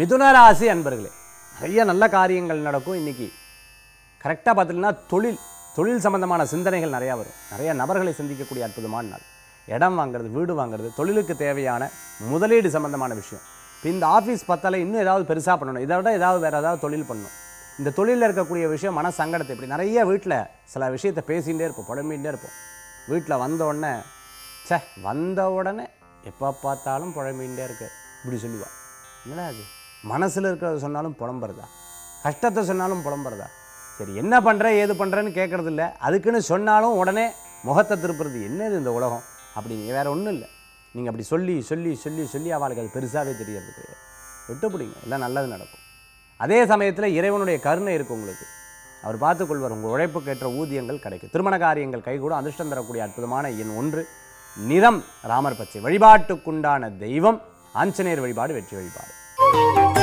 மிதுன ராசி அன்பர்களே, நிறைய நல்ல காரியங்கள் நடக்கும். இன்றைக்கி கரெக்டாக பார்த்திங்கன்னா தொழில் சம்பந்தமான சிந்தனைகள் நிறையா வரும். நிறைய நபர்களை சிந்திக்கக்கூடிய அற்புதமான நாள். இடம் வாங்குறது, வீடு வாங்குறது, தொழிலுக்கு தேவையான முதலீடு சம்பந்தமான விஷயம். இப்போ இந்த ஆஃபீஸ் பத்தலை இன்னும் ஏதாவது பெருசாக பண்ணணும், இதை விட ஏதாவது வேறு ஏதாவது தொழில் பண்ணணும். இந்த தொழிலில் இருக்கக்கூடிய விஷயம் மன சங்கடத்தை இப்படி நிறைய வீட்டில் சில விஷயத்தை பேசிகிட்டே இருப்போம், புழம்பிகிட்டே இருப்போம். வீட்டில் வந்தோடனே வந்த உடனே எப்போ பார்த்தாலும் புழம்பிகிட்டே இருக்கு இப்படி சொல்லுவாள். என்னடா அது, மனசில் இருக்கிறத சொன்னாலும் புலம்புறதா, கஷ்டத்தை சொன்னாலும் புலம்புறதா? சரி, என்ன பண்ணுற ஏது பண்ணுறேன்னு கேட்குறது இல்லை. அதுக்குன்னு சொன்னாலும் உடனே முகத்தை திருப்புறது, என்னது இந்த உலகம் அப்படின்னு. வேறு ஒன்றும் இல்லை, நீங்கள் அப்படி சொல்லி சொல்லி சொல்லி சொல்லி அவளுக்கு அது பெருசாகவே தெரியறதுக்கு விட்டு பிடிங்க, எல்லாம் நல்லது நடக்கும். அதே சமயத்தில் இறைவனுடைய கருணை இருக்குது உங்களுக்கு, அவர் பார்த்துக்கொள்வார். உங்கள் உழைப்புக்கு ஏற்ற ஊதியங்கள் கிடைக்கும். திருமண காரியங்கள் கைகூடும். அதிர்ஷ்டம் தரக்கூடிய அற்புதமான எண் 1. நிறம் ராமர் பச்சை. வழிபாட்டுக்குண்டான தெய்வம் ஆஞ்சநேயர் வழிபாடு, வெற்றி வழிபாடு.